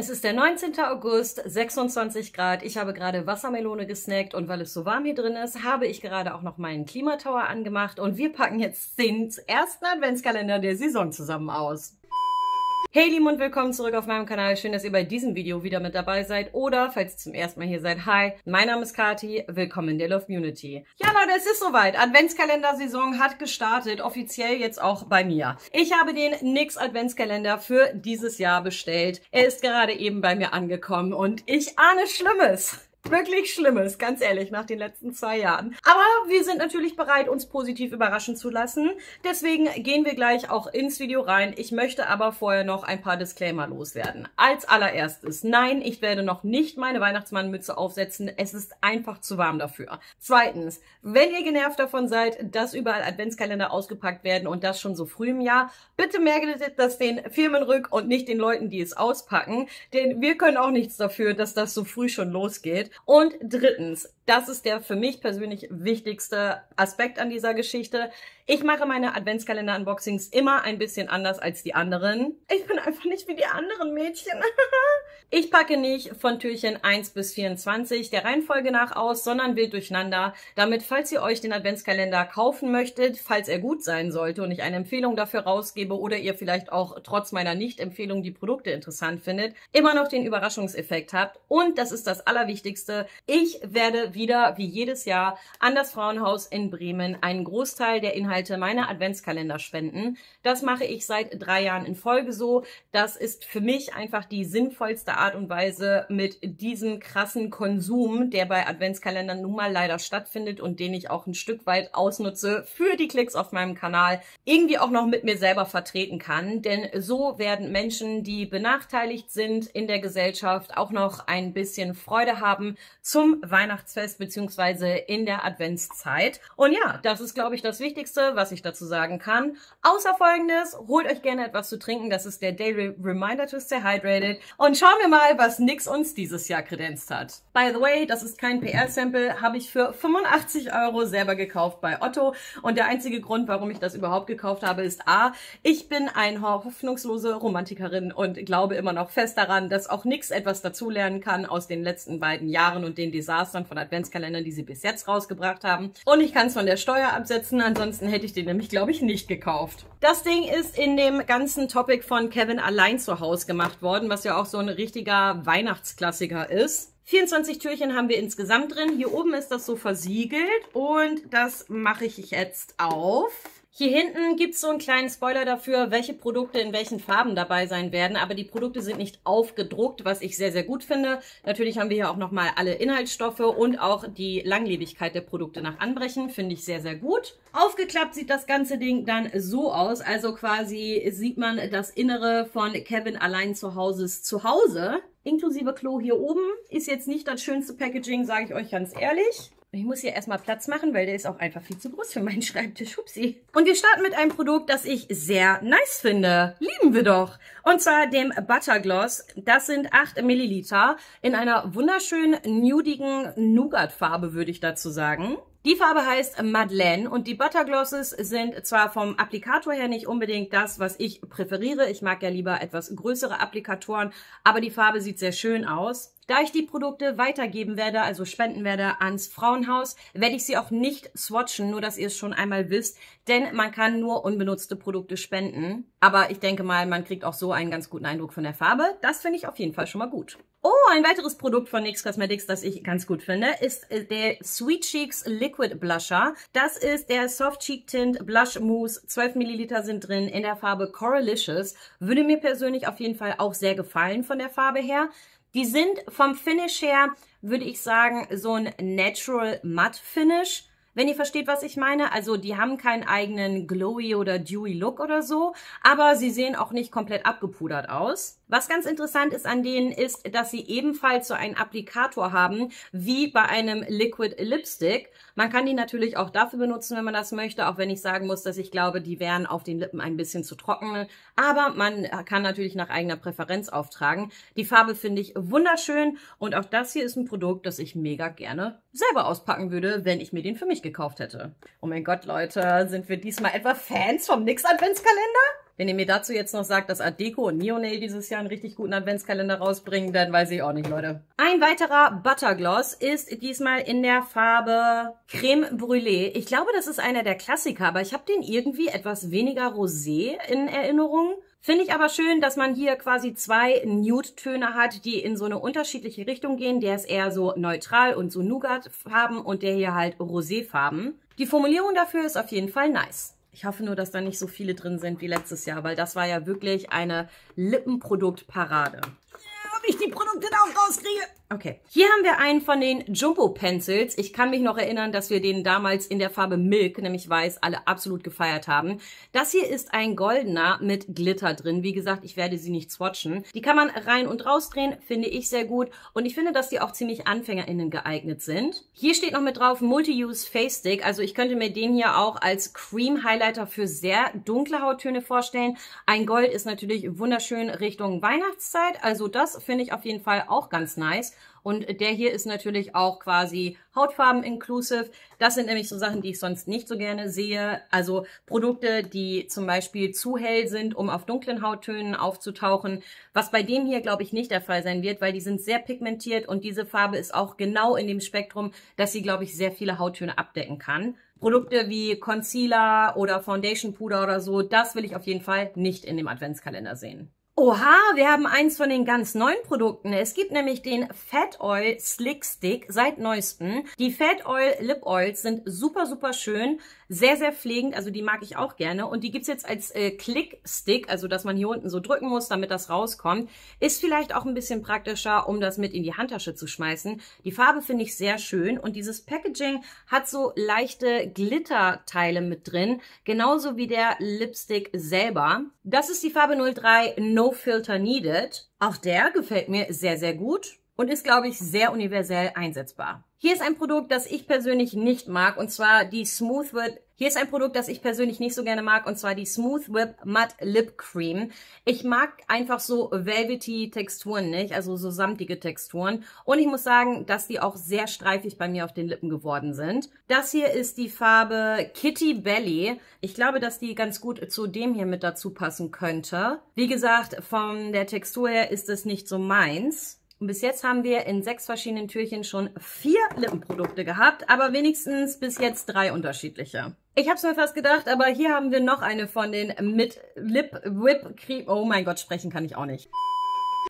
Es ist der 19. August, 26 Grad. Ich habe gerade Wassermelone gesnackt und weil es so warm hier drin ist, habe ich gerade auch noch meinen Klimatower angemacht und wir packen jetzt den ersten Adventskalender der Saison zusammen aus. Hey Lieben und willkommen zurück auf meinem Kanal. Schön, dass ihr bei diesem Video wieder mit dabei seid oder falls ihr zum ersten Mal hier seid, hi, mein Name ist Kati, willkommen in der Love Community. Ja Leute, es ist soweit. Adventskalendersaison hat gestartet, offiziell jetzt auch bei mir. Ich habe den NYX Adventskalender für dieses Jahr bestellt. Er ist gerade eben bei mir angekommen und ich ahne Schlimmes. Wirklich Schlimmes, ganz ehrlich, nach den letzten 2 Jahren. Aber wir sind natürlich bereit, uns positiv überraschen zu lassen. Deswegen gehen wir gleich auch ins Video rein. Ich möchte aber vorher noch ein paar Disclaimer loswerden. Als allererstes, nein, ich werde noch nicht meine Weihnachtsmannmütze aufsetzen. Es ist einfach zu warm dafür. Zweitens, wenn ihr genervt davon seid, dass überall Adventskalender ausgepackt werden und das schon so früh im Jahr, bitte merkt das den Firmen rück und nicht den Leuten, die es auspacken. Denn wir können auch nichts dafür, dass das so früh schon losgeht. Und drittens, das ist der für mich persönlich wichtigste Aspekt an dieser Geschichte. Ich mache meine Adventskalender-Unboxings immer ein bisschen anders als die anderen. Ich bin einfach nicht wie die anderen Mädchen. Ich packe nicht von Türchen 1 bis 24 der Reihenfolge nach aus, sondern wild durcheinander. Damit, falls ihr euch den Adventskalender kaufen möchtet, falls er gut sein sollte und ich eine Empfehlung dafür rausgebe oder ihr vielleicht auch trotz meiner Nicht-Empfehlung die Produkte interessant findet, immer noch den Überraschungseffekt habt. Und das ist das Allerwichtigste. Ich werde wieder, wie jedes Jahr, an das Frauenhaus in Bremen einen Großteil der Inhalte meiner Adventskalender spenden. Das mache ich seit 3 Jahren in Folge so. Das ist für mich einfach die sinnvollste Art und Weise, mit diesem krassen Konsum, der bei Adventskalendern nun mal leider stattfindet und den ich auch ein Stück weit ausnutze für die Klicks auf meinem Kanal, irgendwie auch noch mit mir selber vertreten kann. Denn so werden Menschen, die benachteiligt sind in der Gesellschaft, auch noch ein bisschen Freude haben zum Weihnachtsfest bzw. in der Adventszeit. Und ja, das ist, glaube ich, das Wichtigste, was ich dazu sagen kann. Außer Folgendes, holt euch gerne etwas zu trinken. Das ist der Daily Reminder to Stay Hydrated. Und schauen wir mal, was NYX uns dieses Jahr kredenzt hat. By the way, das ist kein PR-Sample, habe ich für 85 € selber gekauft bei Otto und der einzige Grund, warum ich das überhaupt gekauft habe, ist A, ich bin eine hoffnungslose Romantikerin und glaube immer noch fest daran, dass auch NYX etwas dazulernen kann aus den letzten 2 Jahren und den Desastern von Adventskalendern, die sie bis jetzt rausgebracht haben und ich kann es von der Steuer absetzen, ansonsten hätte ich den nämlich, glaube ich, nicht gekauft. Das Ding ist in dem ganzen Topic von Kevin allein zu Hause gemacht worden, was ja auch so eine richtige Weihnachtsklassiker ist. 24 Türchen haben wir insgesamt drin. Hier oben ist das so versiegelt und das mache ich jetzt auf. Hier hinten gibt es so einen kleinen Spoiler dafür, welche Produkte in welchen Farben dabei sein werden, aber die Produkte sind nicht aufgedruckt, was ich sehr, sehr gut finde. Natürlich haben wir hier auch nochmal alle Inhaltsstoffe und auch die Langlebigkeit der Produkte nach Anbrechen, finde ich sehr, sehr gut. Aufgeklappt sieht das ganze Ding dann so aus, also quasi sieht man das Innere von Kevin allein zu Hauses Zuhause. Inklusive Klo hier oben ist jetzt nicht das schönste Packaging, sage ich euch ganz ehrlich. Ich muss hier erstmal Platz machen, weil der ist auch einfach viel zu groß für meinen Schreibtisch. Hupsi. Und wir starten mit einem Produkt, das ich sehr nice finde. Lieben wir doch. Und zwar dem Buttergloss. Das sind 8 Milliliter in einer wunderschönen, nudigen Nougat-Farbe, würde ich dazu sagen. Die Farbe heißt Madeleine und die Butterglosses sind zwar vom Applikator her nicht unbedingt das, was ich präferiere. Ich mag ja lieber etwas größere Applikatoren, aber die Farbe sieht sehr schön aus. Da ich die Produkte weitergeben werde, also spenden werde ans Frauenhaus, werde ich sie auch nicht swatchen, nur dass ihr es schon einmal wisst, denn man kann nur unbenutzte Produkte spenden. Aber ich denke mal, man kriegt auch so einen ganz guten Eindruck von der Farbe. Das finde ich auf jeden Fall schon mal gut. Oh, ein weiteres Produkt von NYX Cosmetics, das ich ganz gut finde, ist der Sweet Cheeks Liquid Blusher. Das ist der Soft Cheek Tint Blush Mousse. 12 Milliliter sind drin in der Farbe Coralicious. Würde mir persönlich auf jeden Fall auch sehr gefallen von der Farbe her. Die sind vom Finish her, würde ich sagen, so ein Natural Matte Finish. Wenn ihr versteht, was ich meine, also die haben keinen eigenen glowy oder dewy Look oder so, aber sie sehen auch nicht komplett abgepudert aus. Was ganz interessant ist an denen ist, dass sie ebenfalls so einen Applikator haben, wie bei einem Liquid Lipstick. Man kann die natürlich auch dafür benutzen, wenn man das möchte, auch wenn ich sagen muss, dass ich glaube, die wären auf den Lippen ein bisschen zu trocken, aber man kann natürlich nach eigener Präferenz auftragen. Die Farbe finde ich wunderschön und auch das hier ist ein Produkt, das ich mega gerne selber auspacken würde, wenn ich mir den für mich gekauft hätte. Oh mein Gott, Leute, sind wir diesmal etwa Fans vom NYX Adventskalender? Wenn ihr mir dazu jetzt noch sagt, dass Artdeco und Neonail dieses Jahr einen richtig guten Adventskalender rausbringen, dann weiß ich auch nicht, Leute. Ein weiterer Buttergloss ist diesmal in der Farbe Creme Brûlée. Ich glaube, das ist einer der Klassiker, aber ich habe den irgendwie etwas weniger rosé in Erinnerung. Finde ich aber schön, dass man hier quasi zwei Nude-Töne hat, die in so eine unterschiedliche Richtung gehen. Der ist eher so neutral und so Nougat-Farben und der hier halt Rosé-Farben. Die Formulierung dafür ist auf jeden Fall nice. Ich hoffe nur, dass da nicht so viele drin sind wie letztes Jahr, weil das war ja wirklich eine Lippenproduktparade. Ob ich die Produkte da auch rauskriege. Okay. Hier haben wir einen von den Jumbo Pencils. Ich kann mich noch erinnern, dass wir den damals in der Farbe Milk, nämlich weiß, alle absolut gefeiert haben. Das hier ist ein goldener mit Glitter drin. Wie gesagt, ich werde sie nicht swatchen. Die kann man rein und rausdrehen, finde ich sehr gut. Und ich finde, dass die auch ziemlich AnfängerInnen geeignet sind. Hier steht noch mit drauf Multi-Use Face Stick. Also ich könnte mir den hier auch als Cream Highlighter für sehr dunkle Hauttöne vorstellen. Ein Gold ist natürlich wunderschön Richtung Weihnachtszeit. Also das finde ich auf jeden Fall auch ganz nice. Und der hier ist natürlich auch quasi Hautfarben inclusive. Das sind nämlich so Sachen, die ich sonst nicht so gerne sehe. Also Produkte, die zum Beispiel zu hell sind, um auf dunklen Hauttönen aufzutauchen. Was bei dem hier, glaube ich, nicht der Fall sein wird, weil die sind sehr pigmentiert und diese Farbe ist auch genau in dem Spektrum, dass sie, glaube ich, sehr viele Hauttöne abdecken kann. Produkte wie Concealer oder Foundation Puder oder so, das will ich auf jeden Fall nicht in dem Adventskalender sehen. Oha, wir haben eins von den ganz neuen Produkten. Es gibt nämlich den Fat Oil Slick Stick seit neuestem. Die Fat Oil Lip Oils sind super, super schön, sehr, sehr pflegend. Also die mag ich auch gerne. Und die gibt's jetzt als Click Stick, also dass man hier unten so drücken muss, damit das rauskommt. Ist vielleicht auch ein bisschen praktischer, um das mit in die Handtasche zu schmeißen. Die Farbe finde ich sehr schön. Und dieses Packaging hat so leichte Glitterteile mit drin. Genauso wie der Lipstick selber. Das ist die Farbe 03 No Filter Needed. Auch der gefällt mir sehr, sehr gut und ist, glaube ich, sehr universell einsetzbar. Hier ist ein Produkt, das ich persönlich nicht mag, und zwar die Smooth Whip. Matte Lip Cream. Ich mag einfach so velvety Texturen nicht, also so samtige Texturen. Und ich muss sagen, dass die auch sehr streifig bei mir auf den Lippen geworden sind. Das hier ist die Farbe Kitty Belly. Ich glaube, dass die ganz gut zu dem hier mit dazu passen könnte. Wie gesagt, von der Textur her ist es nicht so meins. Und bis jetzt haben wir in 6 verschiedenen Türchen schon 4 Lippenprodukte gehabt, aber wenigstens bis jetzt 3 unterschiedliche. Ich habe es mir fast gedacht, aber hier haben wir noch eine von den mit Lip Whip Cream. Oh mein Gott, sprechen kann ich auch nicht.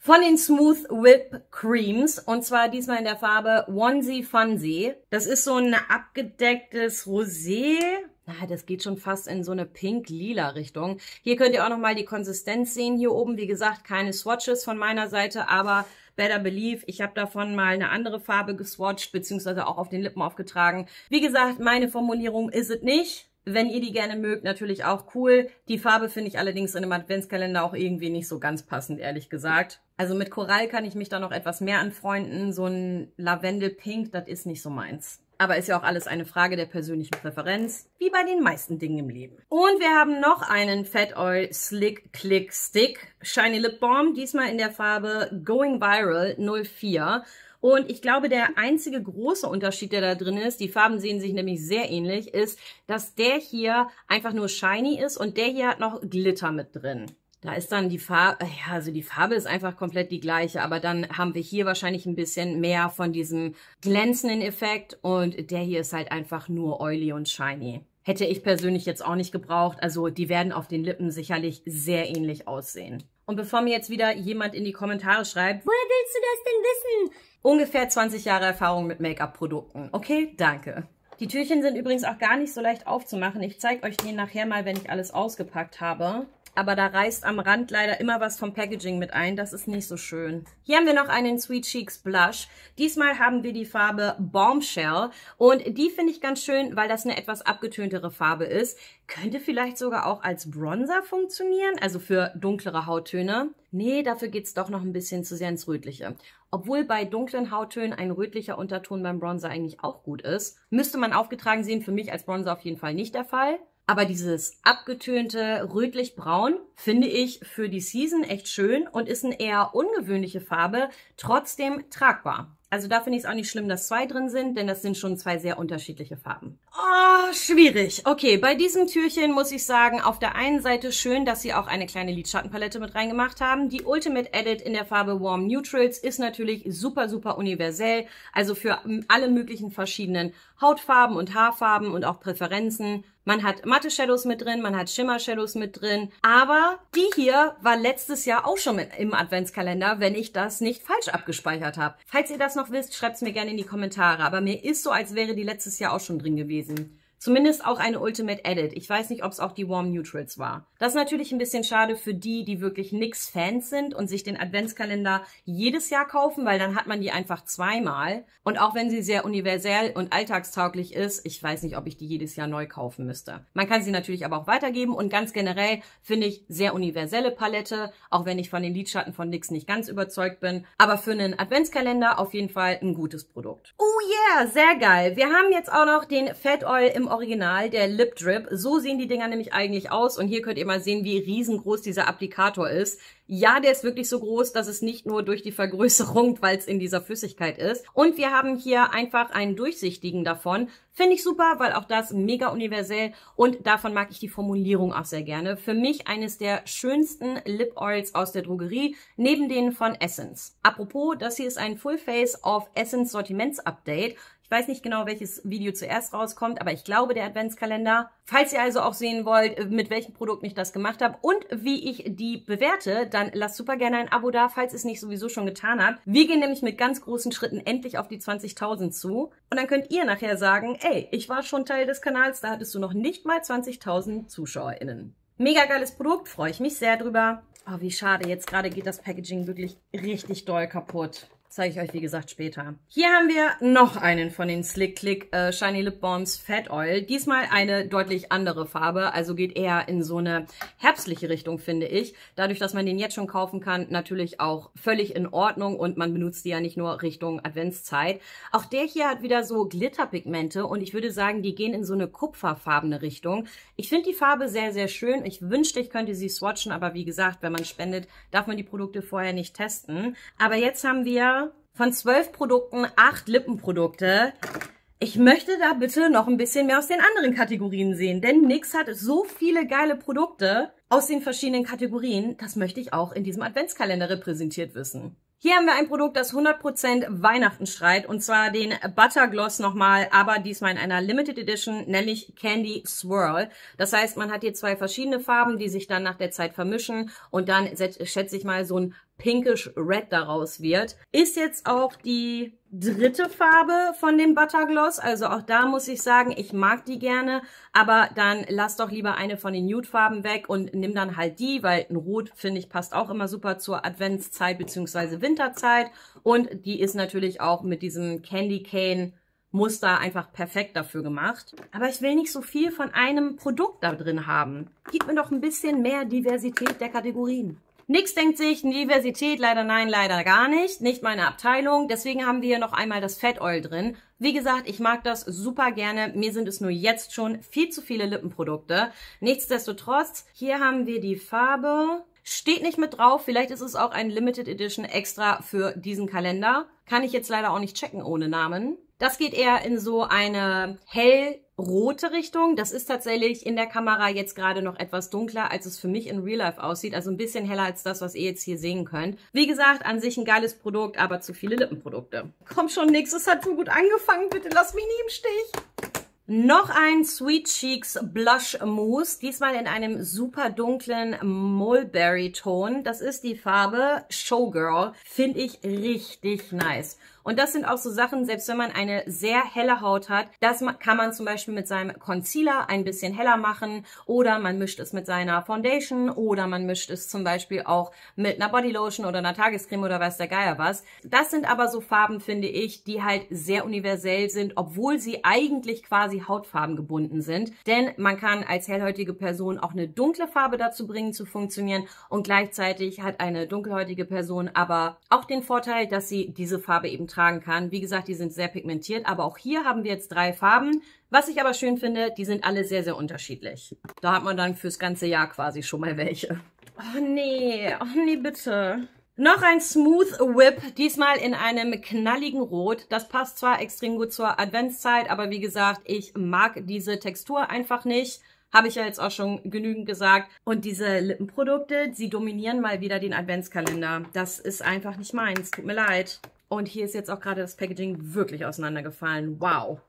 Von den Smooth Whip Creams, und zwar diesmal in der Farbe Onesie Funsy. Das ist so ein abgedecktes Rosé. Ah, das geht schon fast in so eine pink-lila Richtung. Hier könnt ihr auch nochmal die Konsistenz sehen. Hier oben, wie gesagt, keine Swatches von meiner Seite, aber Better Believe, ich habe davon mal eine andere Farbe geswatcht, beziehungsweise auch auf den Lippen aufgetragen. Wie gesagt, meine Formulierung ist es nicht. Wenn ihr die gerne mögt, natürlich auch cool. Die Farbe finde ich allerdings in einem Adventskalender auch irgendwie nicht so ganz passend, ehrlich gesagt. Also mit Korall kann ich mich da noch etwas mehr anfreunden. So ein Lavendel-Pink, das ist nicht so meins. Aber ist ja auch alles eine Frage der persönlichen Präferenz, wie bei den meisten Dingen im Leben. Und wir haben noch einen Fat Oil Slick Click Stick Shiny Lip Balm, diesmal in der Farbe Going Viral 04. Und ich glaube, der einzige große Unterschied, der da drin ist, die Farben sehen sich nämlich sehr ähnlich, ist, dass der hier einfach nur shiny ist und der hier hat noch Glitter mit drin. Da ist dann die Farbe, ja, also die Farbe ist einfach komplett die gleiche, aber dann haben wir hier wahrscheinlich ein bisschen mehr von diesem glänzenden Effekt und der hier ist halt einfach nur oily und shiny. Hätte ich persönlich jetzt auch nicht gebraucht, also die werden auf den Lippen sicherlich sehr ähnlich aussehen. Und bevor mir jetzt wieder jemand in die Kommentare schreibt, woher willst du das denn wissen? Ungefähr 20 Jahre Erfahrung mit Make-up-Produkten. Okay, danke. Die Türchen sind übrigens auch gar nicht so leicht aufzumachen. Ich zeige euch die nachher mal, wenn ich alles ausgepackt habe. Aber da reißt am Rand leider immer was vom Packaging mit ein. Das ist nicht so schön. Hier haben wir noch einen Sweet Cheeks Blush. Diesmal haben wir die Farbe Bombshell. Und die finde ich ganz schön, weil das eine etwas abgetöntere Farbe ist. Könnte vielleicht sogar auch als Bronzer funktionieren, also für dunklere Hauttöne. Nee, dafür geht es doch noch ein bisschen zu sehr ins Rötliche. Obwohl bei dunklen Hauttönen ein rötlicher Unterton beim Bronzer eigentlich auch gut ist. Müsste man aufgetragen sehen, für mich als Bronzer auf jeden Fall nicht der Fall. Aber dieses abgetönte rötlich-braun Finde ich für die Season echt schön und ist eine eher ungewöhnliche Farbe, trotzdem tragbar. Also da finde ich es auch nicht schlimm, dass zwei drin sind, denn das sind schon zwei sehr unterschiedliche Farben. Oh, schwierig. Okay, bei diesem Türchen muss ich sagen, auf der einen Seite schön, dass sie auch eine kleine Lidschattenpalette mit reingemacht haben. Die Ultimate Edit in der Farbe Warm Neutrals ist natürlich super, super universell. Also für alle möglichen verschiedenen Hautfarben und Haarfarben und auch Präferenzen. Man hat matte Shadows mit drin, man hat Schimmer-Shadows mit drin. Aber die hier war letztes Jahr auch schon im Adventskalender, wenn ich das nicht falsch abgespeichert habe. Falls ihr das noch wisst, schreibt es mir gerne in die Kommentare. Aber mir ist so, als wäre die letztes Jahr auch schon drin gewesen. Zumindest auch eine Ultimate Edit. Ich weiß nicht, ob es auch die Warm Neutrals war. Das ist natürlich ein bisschen schade für die, die wirklich NYX-Fans sind und sich den Adventskalender jedes Jahr kaufen, weil dann hat man die einfach zweimal. Und auch wenn sie sehr universell und alltagstauglich ist, ich weiß nicht, ob ich die jedes Jahr neu kaufen müsste. Man kann sie natürlich aber auch weitergeben und ganz generell finde ich sehr universelle Palette, auch wenn ich von den Lidschatten von NYX nicht ganz überzeugt bin. Aber für einen Adventskalender auf jeden Fall ein gutes Produkt. Oh yeah, sehr geil. Wir haben jetzt auch noch den Fat Oil im Original, der Lip Drip. So sehen die Dinger nämlich eigentlich aus und hier könnt ihr mal sehen, wie riesengroß dieser Applikator ist. Ja, der ist wirklich so groß, dass es nicht nur durch die Vergrößerung, weil es in dieser Flüssigkeit ist. Und wir haben hier einfach einen durchsichtigen davon. Finde ich super, weil auch das mega universell und davon mag ich die Formulierung auch sehr gerne. Für mich eines der schönsten Lip Oils aus der Drogerie, neben denen von Essence. Apropos, das hier ist ein Full Face of Essence Sortiments Update. Ich weiß nicht genau, welches Video zuerst rauskommt, aber ich glaube, der Adventskalender. Falls ihr also auch sehen wollt, mit welchem Produkt ich das gemacht habe und wie ich die bewerte, dann lasst super gerne ein Abo da, falls ihr es nicht sowieso schon getan habt. Wir gehen nämlich mit ganz großen Schritten endlich auf die 20.000 zu. Und dann könnt ihr nachher sagen, ey, ich war schon Teil des Kanals, da hattest du noch nicht mal 20.000 ZuschauerInnen. Mega geiles Produkt, freue ich mich sehr drüber. Oh, wie schade, jetzt gerade geht das Packaging wirklich richtig doll kaputt. Zeige ich euch, wie gesagt, später. Hier haben wir noch einen von den Slick Click Shiny Lip Balms Fat Oil. Diesmal eine deutlich andere Farbe, also geht eher in so eine herbstliche Richtung, finde ich. Dadurch, dass man den jetzt schon kaufen kann, natürlich auch völlig in Ordnung und man benutzt die ja nicht nur Richtung Adventszeit. Auch der hier hat wieder so Glitterpigmente und ich würde sagen, die gehen in so eine kupferfarbene Richtung. Ich finde die Farbe sehr, sehr schön. Ich wünschte, ich könnte sie swatchen, aber wie gesagt, wenn man spendet, darf man die Produkte vorher nicht testen. Aber jetzt haben wir von 12 Produkten 8 Lippenprodukte. Ich möchte da bitte noch ein bisschen mehr aus den anderen Kategorien sehen, denn NYX hat so viele geile Produkte aus den verschiedenen Kategorien. Das möchte ich auch in diesem Adventskalender repräsentiert wissen. Hier haben wir ein Produkt, das 100% Weihnachten strahlt, und zwar den Butter Gloss nochmal, aber diesmal in einer Limited Edition, nämlich Candy Swirl. Das heißt, man hat hier zwei verschiedene Farben, die sich dann nach der Zeit vermischen und dann, schätze ich mal, so ein pinkish Red daraus wird. Ist jetzt auch die dritte Farbe von dem Butter Gloss, also auch da muss ich sagen, ich mag die gerne, aber dann lass doch lieber eine von den Nude-Farben weg und nimm dann halt die, weil ein Rot, finde ich, passt auch immer super zur Adventszeit bzw. Winterzeit und die ist natürlich auch mit diesem Candy Cane Muster einfach perfekt dafür gemacht. Aber ich will nicht so viel von einem Produkt da drin haben. Gib mir doch ein bisschen mehr Diversität der Kategorien. NYX denkt sich, Diversität, leider nein, leider gar nicht. Nicht meine Abteilung. Deswegen haben wir hier noch einmal das Fat Oil drin. Wie gesagt, ich mag das super gerne. Mir sind es nur jetzt schon viel zu viele Lippenprodukte. Nichtsdestotrotz, hier haben wir die Farbe. Steht nicht mit drauf. Vielleicht ist es auch ein Limited Edition extra für diesen Kalender. Kann ich jetzt leider auch nicht checken ohne Namen. Das geht eher in so eine hellrote Richtung. Das ist tatsächlich in der Kamera jetzt gerade noch etwas dunkler, als es für mich in Real Life aussieht. Also ein bisschen heller als das, was ihr jetzt hier sehen könnt. Wie gesagt, an sich ein geiles Produkt, aber zu viele Lippenprodukte. Komm schon, NYX, es hat so gut angefangen. Bitte lass mich nie im Stich. Noch ein Sweet Cheeks Blush Mousse, diesmal in einem super dunklen Mulberry-Ton. Das ist die Farbe Showgirl. Finde ich richtig nice. Und das sind auch so Sachen, selbst wenn man eine sehr helle Haut hat, das kann man zum Beispiel mit seinem Concealer ein bisschen heller machen oder man mischt es mit seiner Foundation oder man mischt es zum Beispiel auch mit einer Bodylotion oder einer Tagescreme oder weiß der Geier was. Das sind aber so Farben, finde ich, die halt sehr universell sind, obwohl sie eigentlich quasi Hautfarben gebunden sind, denn man kann als hellhäutige Person auch eine dunkle Farbe dazu bringen zu funktionieren und gleichzeitig hat eine dunkelhäutige Person aber auch den Vorteil, dass sie diese Farbe eben tragen kann. Wie gesagt, die sind sehr pigmentiert, aber auch hier haben wir jetzt 3 Farben. Was ich aber schön finde, die sind alle sehr, sehr unterschiedlich. Da hat man dann fürs ganze Jahr quasi schon mal welche. Oh nee, bitte. Noch ein Smooth Whip, diesmal in einem knalligen Rot. Das passt zwar extrem gut zur Adventszeit, aber wie gesagt, ich mag diese Textur einfach nicht. Habe ich ja jetzt auch schon genügend gesagt. Und diese Lippenprodukte, sie dominieren mal wieder den Adventskalender. Das ist einfach nicht meins, tut mir leid. Und hier ist jetzt auch gerade das Packaging wirklich auseinandergefallen. Wow.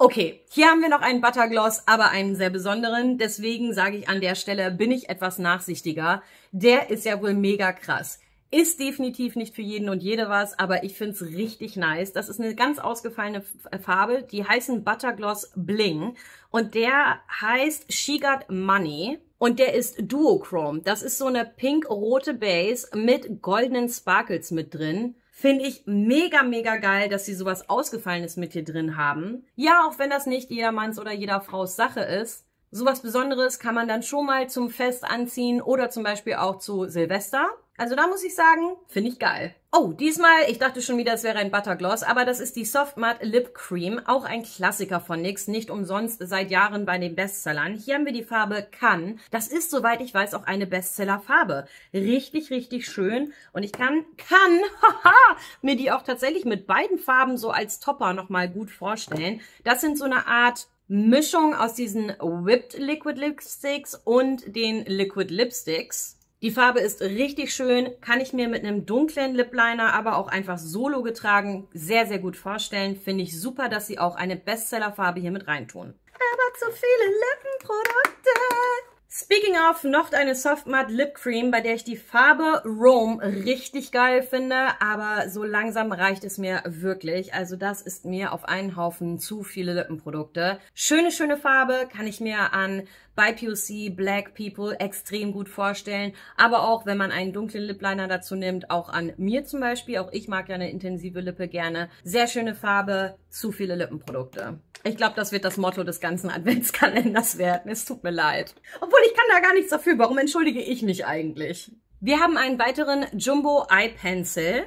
Okay, hier haben wir noch einen Buttergloss, aber einen sehr besonderen. Deswegen sage ich an der Stelle, bin ich etwas nachsichtiger. Der ist ja wohl mega krass. Ist definitiv nicht für jeden und jede was, aber ich finde es richtig nice. Das ist eine ganz ausgefallene Farbe, die heißen Buttergloss Bling und der heißt She Got Money und der ist Duochrome. Das ist so eine pink-rote Base mit goldenen Sparkles mit drin. Finde ich mega, mega geil, dass sie sowas Ausgefallenes mit hier drin haben. Ja, auch wenn das nicht jedermanns oder jeder Fraus Sache ist. Sowas Besonderes kann man dann schon mal zum Fest anziehen oder zum Beispiel auch zu Silvester. Also da muss ich sagen, finde ich geil. Oh, diesmal, ich dachte schon wieder, es wäre ein Buttergloss, aber das ist die Soft Matte Lip Cream, auch ein Klassiker von NYX, nicht umsonst seit Jahren bei den Bestsellern. Hier haben wir die Farbe Kann. Das ist, soweit ich weiß, auch eine Bestsellerfarbe. Richtig, richtig schön und ich kann mir die auch tatsächlich mit beiden Farben so als Topper nochmal gut vorstellen. Das sind so eine Art Mischung aus diesen Whipped Liquid Lipsticks und den Liquid Lipsticks. Die Farbe ist richtig schön, kann ich mir mit einem dunklen Lip-Liner, aber auch einfach solo getragen, sehr, sehr gut vorstellen. Finde ich super, dass sie auch eine Bestseller-Farbe hier mit reintun. Aber zu viele Lippenprodukte! Speaking of, noch eine Soft Matte Lip Cream, bei der ich die Farbe Rome richtig geil finde, aber so langsam reicht es mir wirklich. Also das ist mir auf einen Haufen zu viele Lippenprodukte. Schöne, schöne Farbe, kann ich mir an By POC, Black People extrem gut vorstellen, aber auch wenn man einen dunklen Lip Liner dazu nimmt, auch an mir zum Beispiel, auch ich mag ja eine intensive Lippe gerne. Sehr schöne Farbe, zu viele Lippenprodukte. Ich glaube, das wird das Motto des ganzen Adventskalenders werden. Es tut mir leid. Obwohl, ich kann da gar nichts dafür. Warum entschuldige ich mich eigentlich? Wir haben einen weiteren Jumbo Eye Pencil.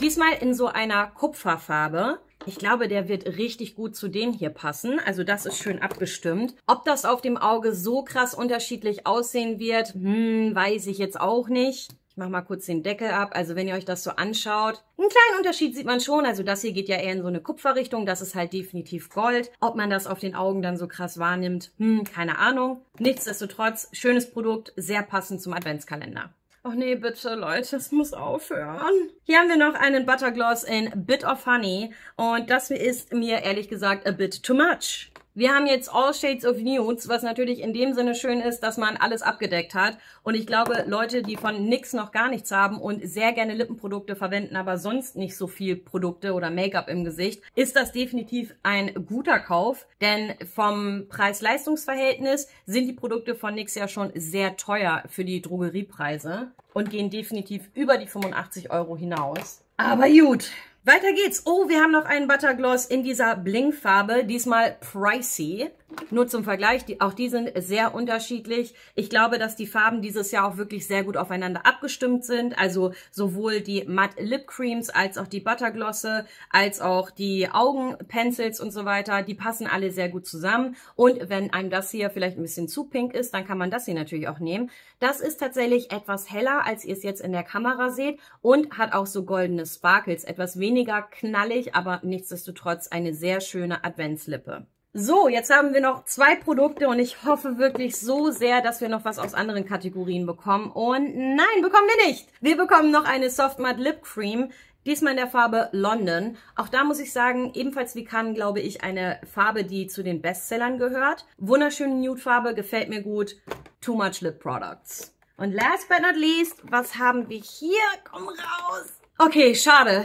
Diesmal in so einer Kupferfarbe. Ich glaube, der wird richtig gut zu dem hier passen. Also das ist schön abgestimmt. Ob das auf dem Auge so krass unterschiedlich aussehen wird, weiß ich jetzt auch nicht. Ich mache mal kurz den Deckel ab, also wenn ihr euch das so anschaut. Einen kleinen Unterschied sieht man schon, also das hier geht ja eher in so eine Kupferrichtung, das ist halt definitiv Gold. Ob man das auf den Augen dann so krass wahrnimmt, keine Ahnung. Nichtsdestotrotz, schönes Produkt, sehr passend zum Adventskalender. Och nee, bitte Leute, es muss aufhören. Hier haben wir noch einen Buttergloss in Bit of Honey und das ist mir ehrlich gesagt a bit too much. Wir haben jetzt All Shades of Nudes, was natürlich in dem Sinne schön ist, dass man alles abgedeckt hat. Und ich glaube, Leute, die von NYX noch gar nichts haben und sehr gerne Lippenprodukte verwenden, aber sonst nicht so viel Produkte oder Make-up im Gesicht, ist das definitiv ein guter Kauf. Denn vom Preis-Leistungs-Verhältnis sind die Produkte von NYX ja schon sehr teuer für die Drogeriepreise und gehen definitiv über die 85 € hinaus. Aber gut. Weiter geht's. Oh, wir haben noch einen Buttergloss in dieser Bling-Farbe, diesmal pricey. Nur zum Vergleich, auch die sind sehr unterschiedlich. Ich glaube, dass die Farben dieses Jahr auch wirklich sehr gut aufeinander abgestimmt sind. Also sowohl die Matte Lip Creams als auch die Butterglosse, als auch die Augenpencils und so weiter. Die passen alle sehr gut zusammen. Und wenn einem das hier vielleicht ein bisschen zu pink ist, dann kann man das hier natürlich auch nehmen. Das ist tatsächlich etwas heller, als ihr es jetzt in der Kamera seht und hat auch so goldene Sparkles. Etwas weniger knallig, aber nichtsdestotrotz eine sehr schöne Adventslippe. So, jetzt haben wir noch zwei Produkte und ich hoffe wirklich so sehr, dass wir noch was aus anderen Kategorien bekommen. Und nein, bekommen wir nicht. Wir bekommen noch eine Soft Matte Lip Cream, diesmal in der Farbe London. Auch da muss ich sagen, ebenfalls wie Kann, glaube ich, eine Farbe, die zu den Bestsellern gehört. Wunderschöne Nude-Farbe, gefällt mir gut. Too much Lip Products. Und last but not least, was haben wir hier? Komm raus! Okay, schade.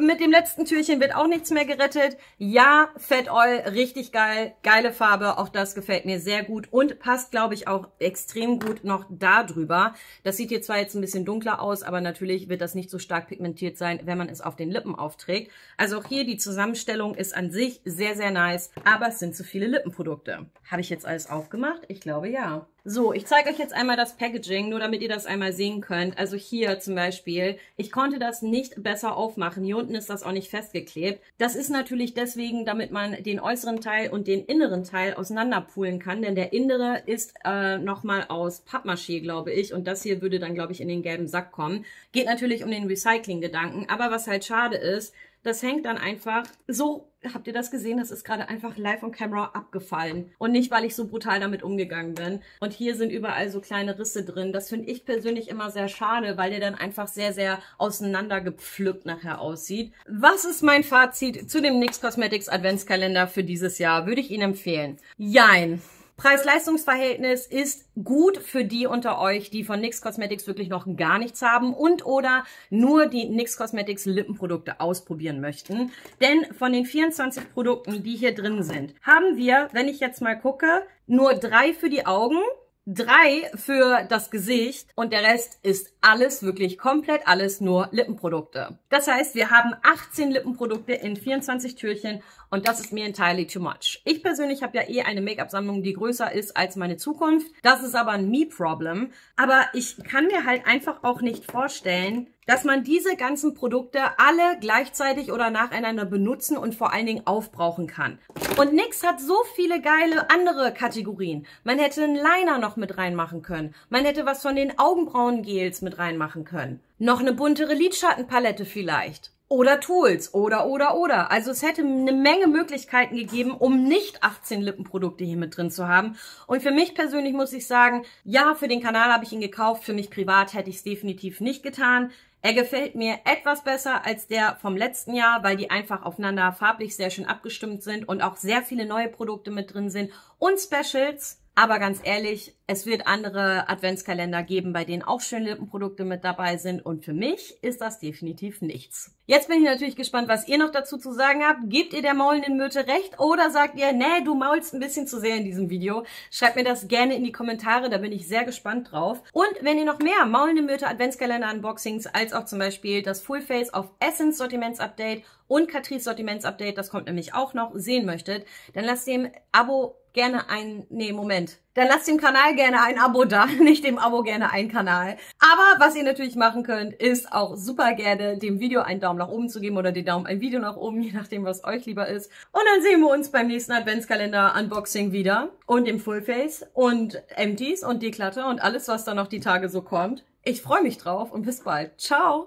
Mit dem letzten Türchen wird auch nichts mehr gerettet. Ja, Fat Oil, richtig geil, geile Farbe, auch das gefällt mir sehr gut und passt, glaube ich, auch extrem gut noch da drüber. Das sieht hier zwar jetzt ein bisschen dunkler aus, aber natürlich wird das nicht so stark pigmentiert sein, wenn man es auf den Lippen aufträgt. Also auch hier, die Zusammenstellung ist an sich sehr, sehr nice, aber es sind zu viele Lippenprodukte. Habe ich jetzt alles aufgemacht? Ich glaube, ja. So, ich zeige euch jetzt einmal das Packaging, nur damit ihr das einmal sehen könnt. Also hier zum Beispiel, ich konnte das nicht besser aufmachen. Hier unten ist das auch nicht festgeklebt. Das ist natürlich deswegen, damit man den äußeren Teil und den inneren Teil auseinanderpulen kann. Denn der innere ist nochmal aus Pappmaché, glaube ich. Und das hier würde dann, glaube ich, in den gelben Sack kommen. Geht natürlich um den Recycling-Gedanken. Aber was halt schade ist, das hängt dann einfach so, habt ihr das gesehen? Das ist gerade einfach live on camera abgefallen. Und nicht, weil ich so brutal damit umgegangen bin. Und hier sind überall so kleine Risse drin. Das finde ich persönlich immer sehr schade, weil der dann einfach sehr, sehr auseinandergepflückt nachher aussieht. Was ist mein Fazit zu dem NYX Cosmetics Adventskalender für dieses Jahr? Würde ich Ihnen empfehlen? Jein. Preis-Leistungs-Verhältnis ist gut für die unter euch, die von NYX Cosmetics wirklich noch gar nichts haben und oder nur die NYX Cosmetics Lippenprodukte ausprobieren möchten. Denn von den 24 Produkten, die hier drin sind, haben wir, wenn ich jetzt mal gucke, nur 3 für die Augen, 3 für das Gesicht und der Rest ist alles, wirklich komplett alles nur Lippenprodukte. Das heißt, wir haben 18 Lippenprodukte in 24 Türchen und das ist mir entirely too much. Ich persönlich habe ja eh eine Make-up-Sammlung, die größer ist als meine Zukunft. Das ist aber ein Me-Problem. Aber ich kann mir halt einfach auch nicht vorstellen, dass man diese ganzen Produkte alle gleichzeitig oder nacheinander benutzen und vor allen Dingen aufbrauchen kann. Und NYX hat so viele geile andere Kategorien. Man hätte einen Liner noch mit reinmachen können. Man hätte was von den Augenbrauengels mit reinmachen können. Noch eine buntere Lidschattenpalette vielleicht. Oder Tools. Oder. Also es hätte eine Menge Möglichkeiten gegeben, um nicht 18 Lippenprodukte hier mit drin zu haben. Und für mich persönlich muss ich sagen, ja, für den Kanal habe ich ihn gekauft. Für mich privat hätte ich es definitiv nicht getan. Er gefällt mir etwas besser als der vom letzten Jahr, weil die einfach aufeinander farblich sehr schön abgestimmt sind und auch sehr viele neue Produkte mit drin sind und Specials. Aber ganz ehrlich, es wird andere Adventskalender geben, bei denen auch schöne Lippenprodukte mit dabei sind. Und für mich ist das definitiv nichts. Jetzt bin ich natürlich gespannt, was ihr noch dazu zu sagen habt. Gebt ihr der maulenden Myrte recht oder sagt ihr, nee, du maulst ein bisschen zu sehr in diesem Video? Schreibt mir das gerne in die Kommentare, da bin ich sehr gespannt drauf. Und wenn ihr noch mehr maulende Myrte Adventskalender-Unboxings als auch zum Beispiel das Full Face auf Essence Sortiments-Update und Catrice Sortiments-Update, das kommt nämlich auch noch, sehen möchtet, dann lasst dem Abo gerne ein... Nee, Moment. Dann lasst dem Kanal gerne ein Abo da, nicht dem Abo gerne ein Kanal. Aber was ihr natürlich machen könnt, ist auch super gerne dem Video einen Daumen nach oben zu geben oder den Daumen ein Video nach oben, je nachdem, was euch lieber ist. Und dann sehen wir uns beim nächsten Adventskalender-Unboxing wieder und im Fullface und Empties und Deklatte und alles, was da noch die Tage so kommt. Ich freue mich drauf und bis bald. Ciao!